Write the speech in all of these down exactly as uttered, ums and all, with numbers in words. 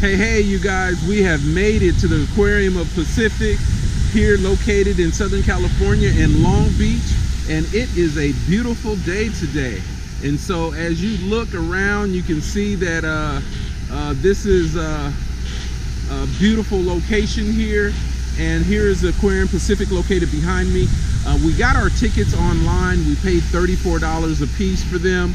Hey, hey, you guys, we have made it to the Aquarium of the Pacific here located in Southern California in Long Beach, and it is a beautiful day today. And so as you look around, you can see that uh, uh, this is a, a beautiful location here, and here is the Aquarium Pacific located behind me. Uh, we got our tickets online. We paid thirty-four dollars a piece for them.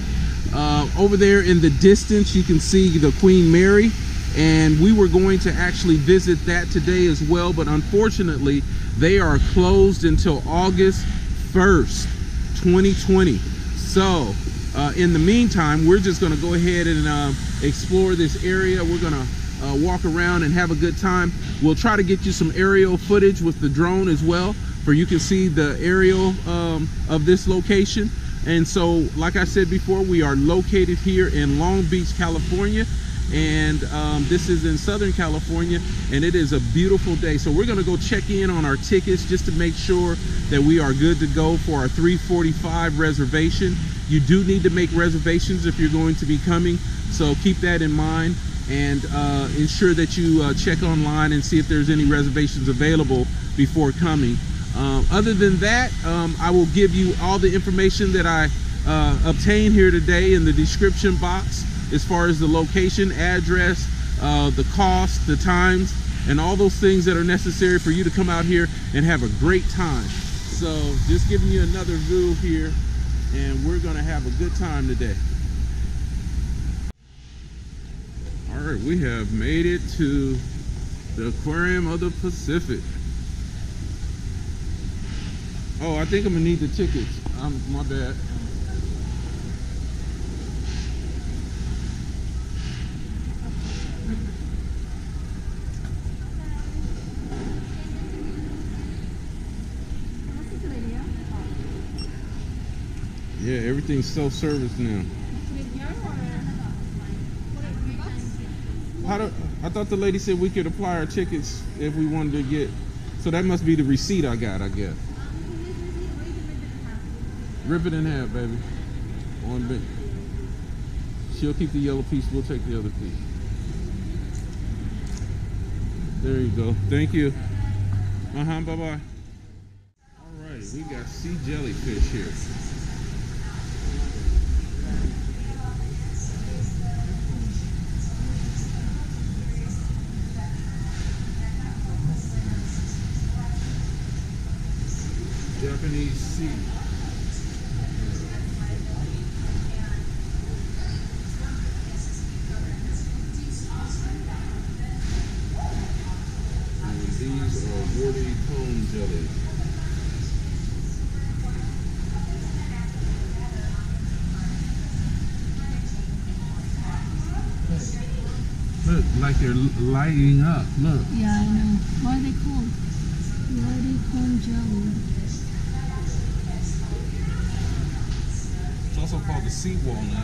Uh, over there in the distance, you can see the Queen Mary. And we were going to actually visit that today as well, but unfortunately they are closed until August first, twenty twenty. So uh, in the meantime, we're just going to go ahead and uh, explore this area. We're going to uh, walk around and have a good time. We'll try to get you some aerial footage with the drone as well, for you can see the aerial um, of this location. And so, like I said before, we are located here in Long Beach, California. And um, this is in Southern California, and it is a beautiful day. So we're gonna go check in on our tickets just to make sure that we are good to go for our three forty-five reservation. You do need to make reservations if you're going to be coming, so keep that in mind, and uh, ensure that you uh, check online and see if there's any reservations available before coming. Um, other than that, um, I will give you all the information that I uh, obtained here today in the description box, as far as the location, address, uh, the cost, the times, and all those things that are necessary for you to come out here and have a great time. So just giving you another view here, and we're gonna have a good time today. All right, we have made it to the Aquarium of the Pacific. Oh, I think I'm gonna need the tickets. I'm, my bad. Yeah, everything's self-service now. How do, I thought the lady said we could apply our tickets if we wanted to get, so that must be the receipt I got, I guess. Rip it in half, baby. One bit. She'll keep the yellow piece, we'll take the other piece. There you go, thank you. Uh-huh, bye-bye. All right, we got sea jellyfish here. Japanese sea. And these are warty cone jelly. Look, like they're lighting up. Look. Yeah, I know. What are they called? Warty cone jelly. Also called the sea walnut.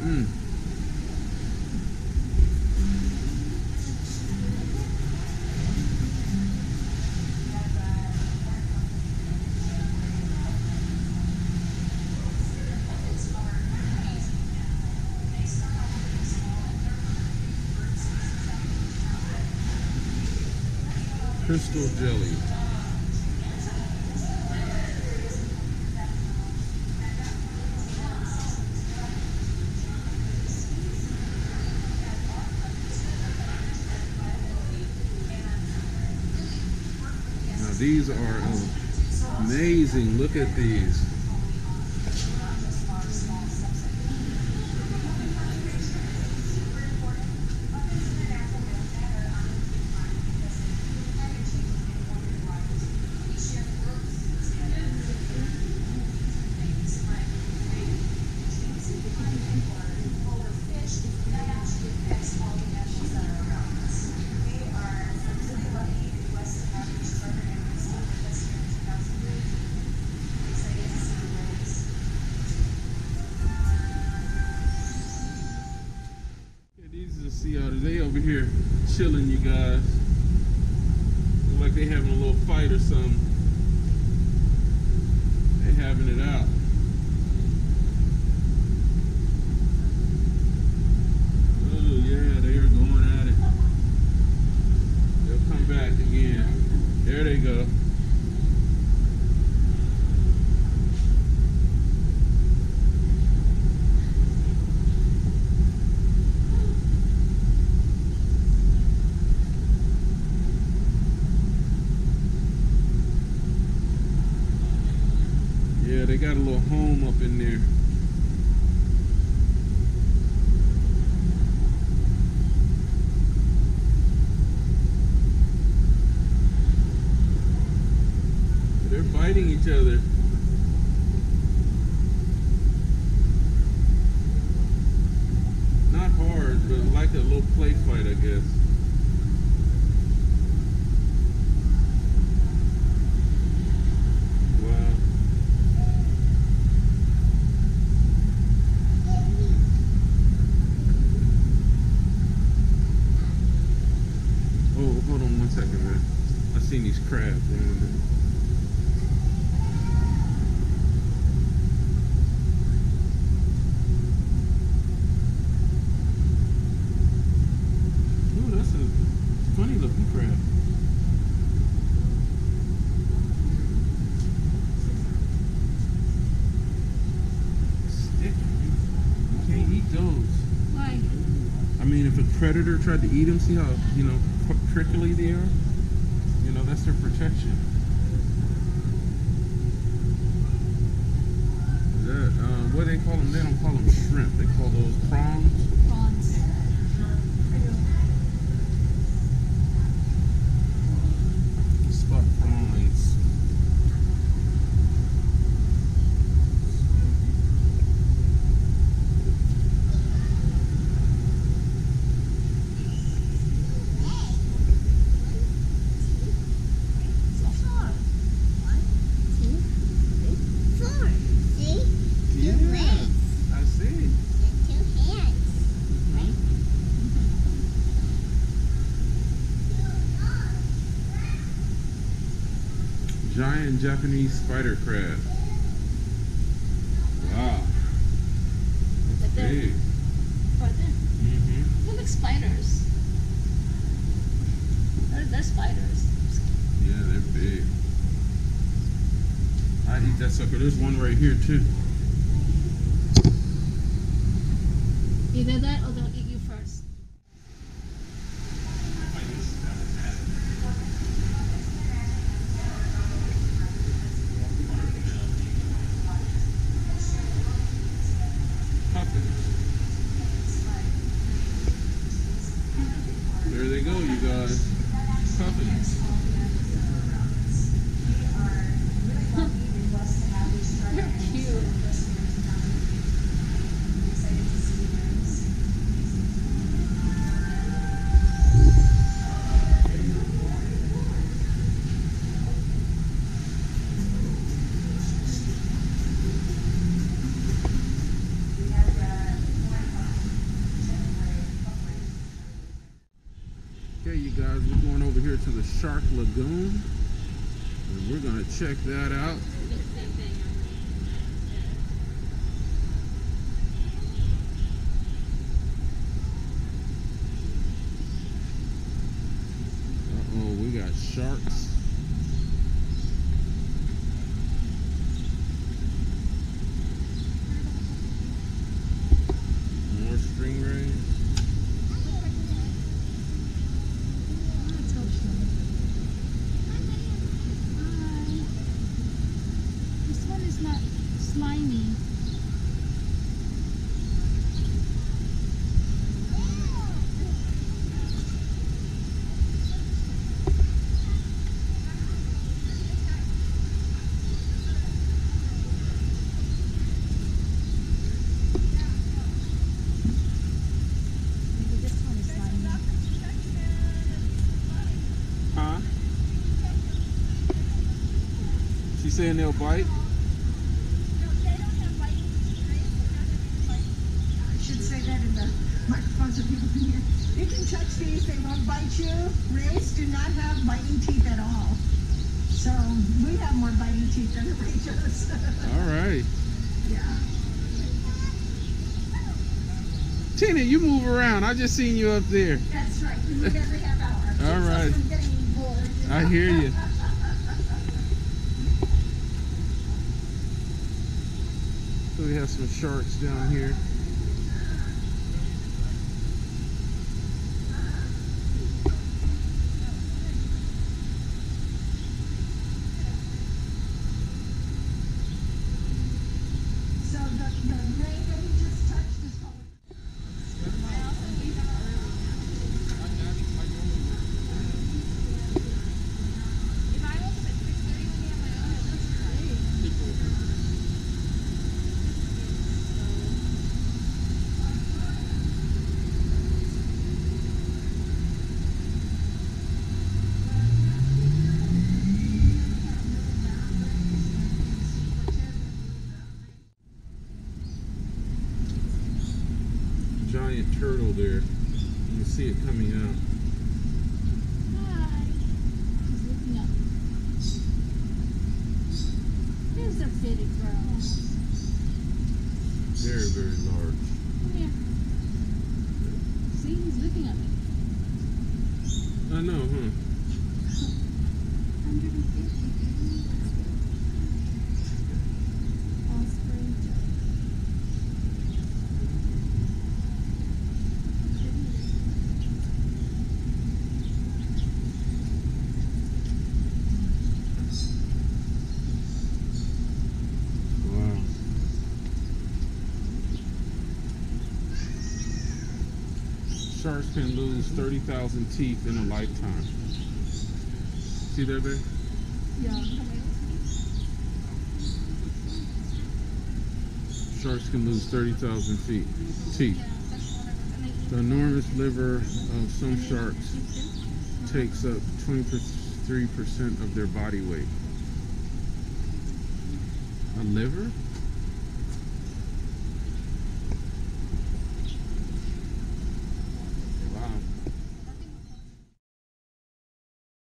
Mm. Crystal jelly. Now these are amazing. Look at these. Sea otter, they over here chilling, you guys. Look like like they're having a little fight or something. They're having it out. Oh yeah, they are going at it. They'll come back again. There they go. Yeah, they got a little home up in there. They're biting each other. Not hard, but like a little play fight, I guess. Seen these crabs. Ooh, that's a funny looking crab. Stick. You can't eat those. Why? I mean, if a predator tried to eat them, see how, you know, prickly they are? You know, that's their protection. That, uh, what do they call them? They don't call them shrimp. They call those prawns. Prawns. Spot prawns. Giant Japanese spider crab. Wow. That's right big. Right there. Mm-hmm. They look like spiders. They're, they're spiders. Yeah, they're big. I eat that sucker. There's one right here, too. Either that or they'll eat you first. There they go, you guys. Puppies. They're cute. Okay, you guys, we're going over here to the Shark Lagoon, and we're gonna check that out. Uh-oh, we got sharks. More stingrays. Slimy. Huh? She's saying they'll bite? Microphones of people in here. They can touch these, they won't bite you. Rays do not have biting teeth at all. So we have more biting teeth than the rangers. All right. Yeah. Tina, you move around. I just seen you up there. That's right. You move every half hour. All right. I'm getting bored. I hear you. So we have some sharks down here. Giant turtle there. You can see it coming out. Hi. She's looking up. There's a fitted girl. Very, very large. Yeah. See, he's looking at me. I know, huh? Sharks can lose thirty thousand teeth in a lifetime. See there, babe? Yeah. Sharks can lose thirty thousand teeth. The enormous liver of some sharks takes up twenty-three percent of their body weight. A liver?